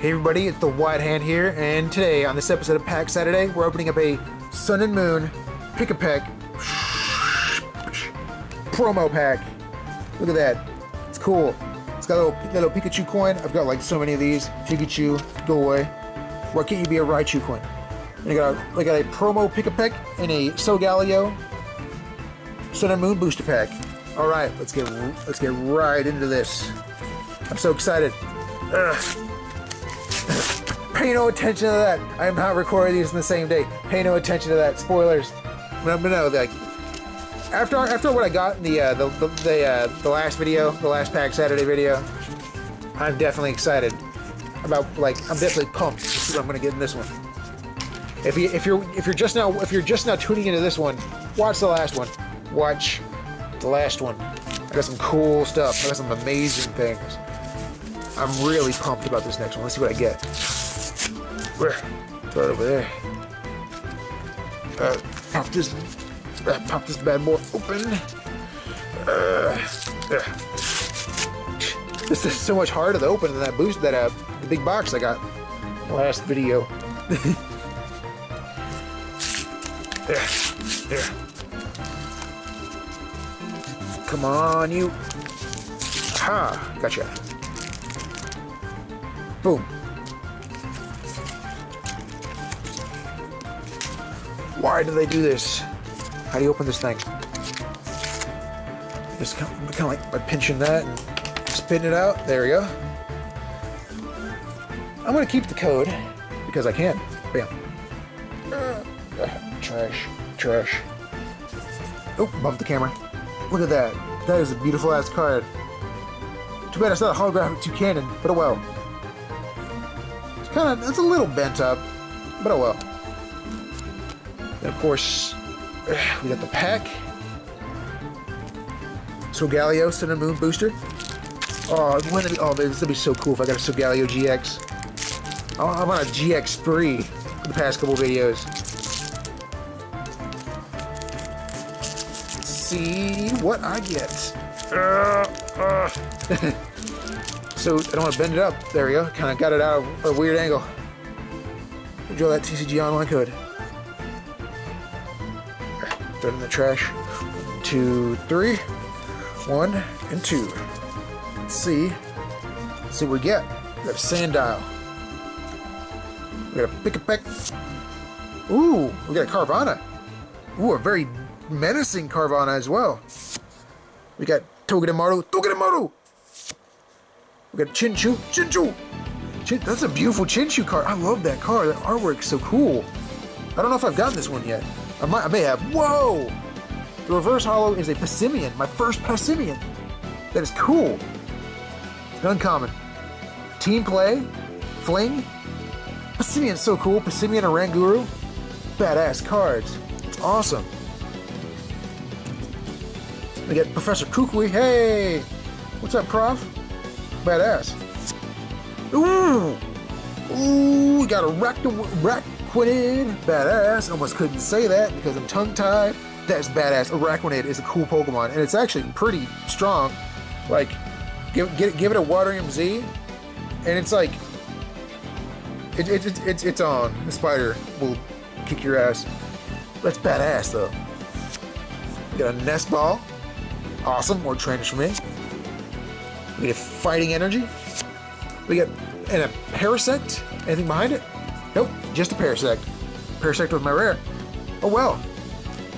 Hey everybody, it's the White Hand here, and today on this episode of Pack Saturday, we're opening up a Sun and Moon Pikipek promo pack. Look at that, it's cool. It's got a little Pikachu coin. I've got like so many of these. Pikachu, go away. Why can't you be a Raichu coin? And I got a promo Pikipek and a Solgaleo Sun and Moon Booster Pack. All right, let's get right into this. I'm so excited. Ugh. Pay no attention to that. I am not recording these on the same day. Pay no attention to that. Spoilers. But no, like after what I got in the last video, the last Pack Saturday video, I'm definitely excited about I'm definitely pumped to see what I'm gonna get in this one. If you're just now tuning into this one, watch the last one. Watch the last one. I got some cool stuff. I got some amazing things. I'm really pumped about this next one. Let's see what I get. Throw it over there. Pop this bad boy open. This is so much harder to open than that boost, that the big box I got last video. There. Come on, you. Ha! Gotcha. Boom. Why do they do this? How do you open this thing? Just kind of like by pinching that and spitting it out. There we go. I'm going to keep the code because I can. Bam. Trash. Oh, bumped the camera. Look at that. That is a beautiful ass card. Too bad it's not a holographic Toucanon, but oh well. It's a little bent up, but oh well. And of course, we got the pack. Solgaleo Sun and Moon Booster. Oh, this would be so cool if I got a Solgaleo GX. I'm on a GX spree for the past couple videos. Let's see what I get. So I don't want to bend it up. There we go. Kind of got it out of a weird angle. Draw that TCG online code. Throw it in the trash. 1, 2, 3. 1 and 2. Let's see. Let's see what we get. We got a Sandile. We got a Pikipek. Ooh, we got a Carvanha. Ooh, a very menacing Carvanha as well. We got Togedemaru. We got Chinchou! That's a beautiful Chinchou card. I love that card. That artwork's so cool. I don't know if I've gotten this one yet. I may have. Whoa! The reverse holo is a Passimian. My first Passimian. That is cool. It's uncommon. Team play. Fling. Passimian's so cool. Passimian and Ranguru. Badass cards. It's awesome. We got Professor Kukui. Hey! What's up, Prof? Badass. Ooh, we got a Rackuinade. Badass. Almost couldn't say that because I'm tongue-tied. That's badass. Araquanid is a cool Pokemon, and it's actually pretty strong. Like, give it a Water MZ, and it's like, it's on. The spider will kick your ass. That's badass though. We got a Nest Ball. Awesome. More trainers for me. We get fighting energy. We got a Parasect. Anything behind it? Nope, just a Parasect. Parasect with my rare. Oh well.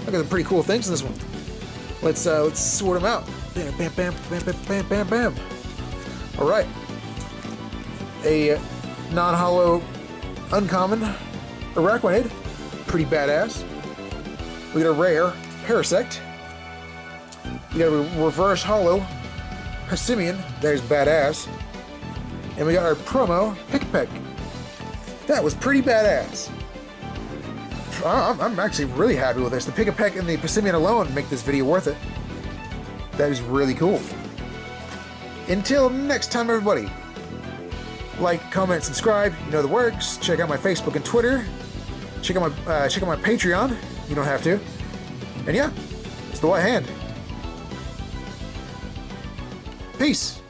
I got some pretty cool things in this one. Let's sort them out. Bam. All right. A non-hollow, uncommon Araquanid. Pretty badass. We got a rare Parasect. We got a reverse hollow Passimian. There's badass. And we got our promo Pikipek. That was pretty badass. I'm actually really happy with this. The Pikipek and the Passimian alone make this video worth it. That is really cool. Until next time, everybody. Like, comment, subscribe. You know the works. Check out my Facebook and Twitter. Check out my Patreon. You don't have to. And yeah, it's the White Hand. Peace.